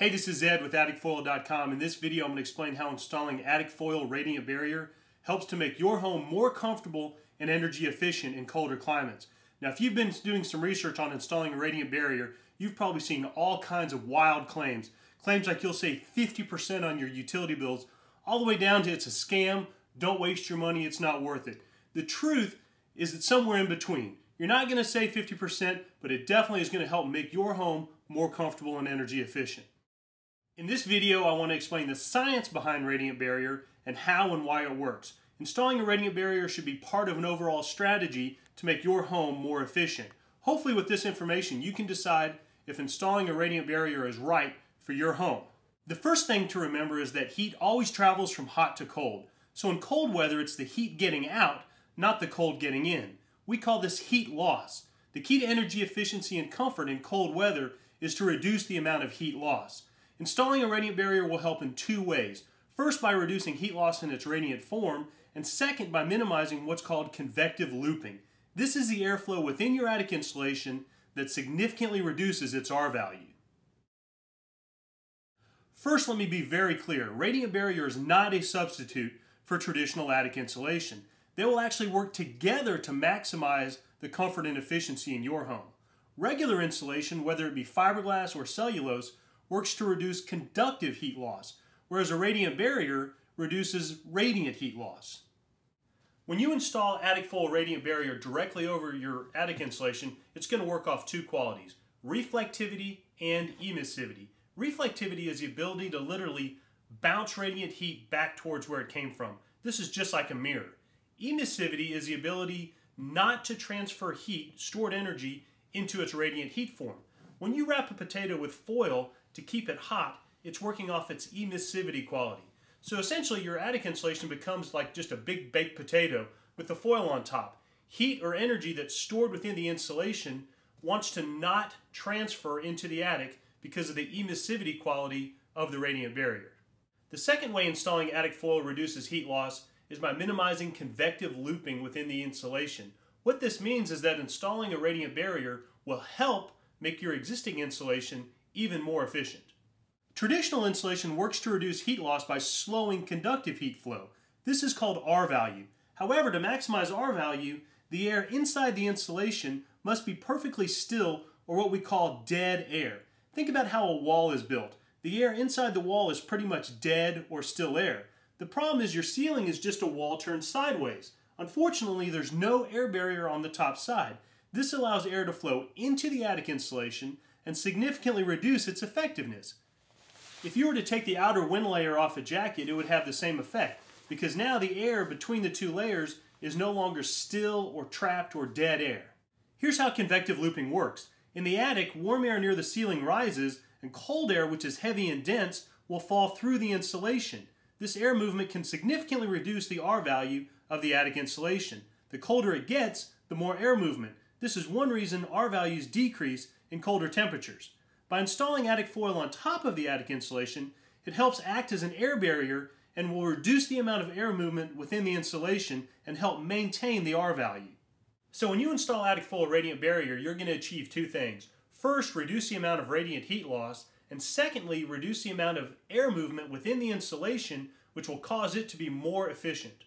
Hey, this is Ed with AtticFoil.com. In this video, I'm going to explain how installing Attic Foil Radiant Barrier helps to make your home more comfortable and energy efficient in colder climates. Now, if you've been doing some research on installing a radiant barrier, you've probably seen all kinds of wild claims. Claims like you'll save 50% on your utility bills, all the way down to it's a scam, don't waste your money, it's not worth it. The truth is that somewhere in between. You're not going to save 50%, but it definitely is going to help make your home more comfortable and energy efficient. In this video, I want to explain the science behind Radiant Barrier and how and why it works. Installing a Radiant Barrier should be part of an overall strategy to make your home more efficient. Hopefully with this information, you can decide if installing a Radiant Barrier is right for your home. The first thing to remember is that heat always travels from hot to cold. So in cold weather, it's the heat getting out, not the cold getting in. We call this heat loss. The key to energy efficiency and comfort in cold weather is to reduce the amount of heat loss. Installing a radiant barrier will help in two ways. First, by reducing heat loss in its radiant form, and second, by minimizing what's called convective looping. This is the airflow within your attic insulation that significantly reduces its R value. First, let me be very clear. Radiant barrier is not a substitute for traditional attic insulation. They will actually work together to maximize the comfort and efficiency in your home. Regular insulation, whether it be fiberglass or cellulose, works to reduce conductive heat loss, whereas a radiant barrier reduces radiant heat loss. When you install Attic Foil Radiant Barrier directly over your attic insulation, it's going to work off two qualities, reflectivity and emissivity. Reflectivity is the ability to literally bounce radiant heat back towards where it came from. This is just like a mirror. Emissivity is the ability not to transfer heat, stored energy, into its radiant heat form. When you wrap a potato with foil to keep it hot, it's working off its emissivity quality. So essentially your attic insulation becomes like just a big baked potato with the foil on top. Heat or energy that's stored within the insulation wants to not transfer into the attic because of the emissivity quality of the radiant barrier. The second way installing attic foil reduces heat loss is by minimizing convective looping within the insulation. What this means is that installing a radiant barrier will help make your existing insulation even more efficient. Traditional insulation works to reduce heat loss by slowing conductive heat flow. This is called R value. However, to maximize R value, the air inside the insulation must be perfectly still, or what we call dead air. Think about how a wall is built. The air inside the wall is pretty much dead or still air. The problem is your ceiling is just a wall turned sideways. Unfortunately, there's no air barrier on the top side. This allows air to flow into the attic insulation and significantly reduce its effectiveness. If you were to take the outer wind layer off a jacket, it would have the same effect, because now the air between the two layers is no longer still or trapped or dead air. Here's how convective looping works. In the attic, warm air near the ceiling rises, and cold air, which is heavy and dense, will fall through the insulation. This air movement can significantly reduce the R value of the attic insulation. The colder it gets, the more air movement. This is one reason R values decrease in colder temperatures. By installing attic foil on top of the attic insulation, it helps act as an air barrier and will reduce the amount of air movement within the insulation and help maintain the R value. So when you install Attic Foil Radiant Barrier, you're going to achieve two things. First, reduce the amount of radiant heat loss, and secondly, reduce the amount of air movement within the insulation, which will cause it to be more efficient.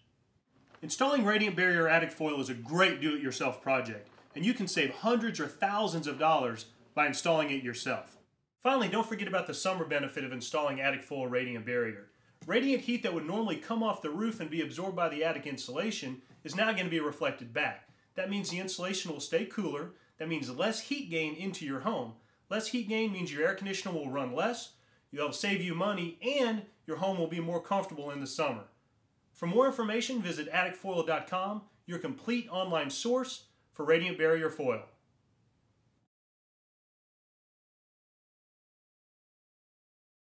Installing Radiant Barrier Attic Foil is a great do-it-yourself project, and you can save hundreds or thousands of dollars by installing it yourself. Finally, don't forget about the summer benefit of installing Attic Foil Radiant Barrier. Radiant heat that would normally come off the roof and be absorbed by the attic insulation is now going to be reflected back. That means the insulation will stay cooler. That means less heat gain into your home. Less heat gain means your air conditioner will run less, it'll save you money, and your home will be more comfortable in the summer. For more information, visit AtticFoil.com, your complete online source for Radiant Barrier Foil.